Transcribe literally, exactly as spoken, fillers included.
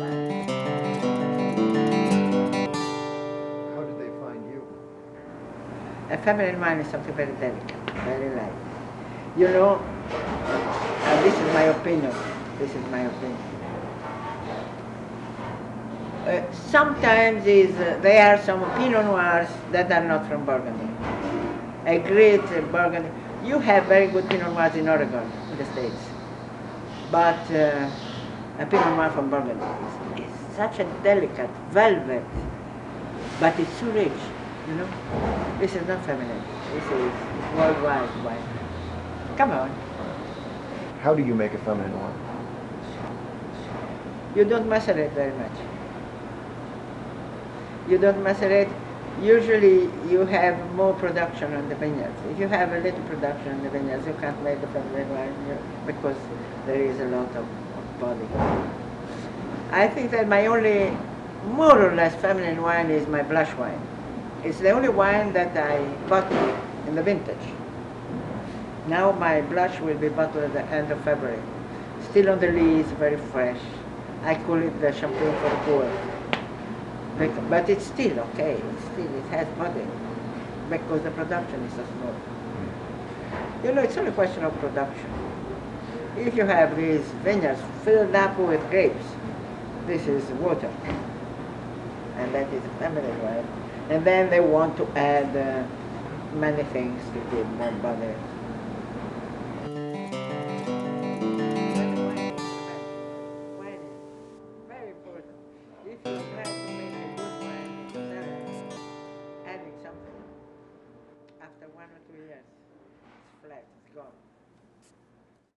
How did they find you? A feminine mind is something very delicate, very light. You know, uh, this is my opinion. This is my opinion. Uh, sometimes is, uh, there are some Pinot Noirs that are not from Burgundy. A great uh, Burgundy. You have very good Pinot Noirs in Oregon, in the States. But uh, a Pinot Noir from Burgundy is, is such a delicate velvet, but it's too rich, you know? This is not feminine. This is worldwide wine. Come on. How do you make a feminine wine? You don't macerate very much. You don't macerate. Usually you have more production on the vineyards. If you have a little production on the vineyards, you can't make the feminine wine because there is a lot of, of body. I think that my only more or less feminine wine is my blush wine. It's the only wine that I bottle in the vintage. Now my blush will be bottled at the end of February. Still on the lees, very fresh. I call it the champagne for the poor. But it's still okay, it's still, it has body, because the production is so small. You know, it's only a question of production. If you have these vineyards filled up with grapes, this is water, and that is feminine wine. And then they want to add uh, many things to give more body.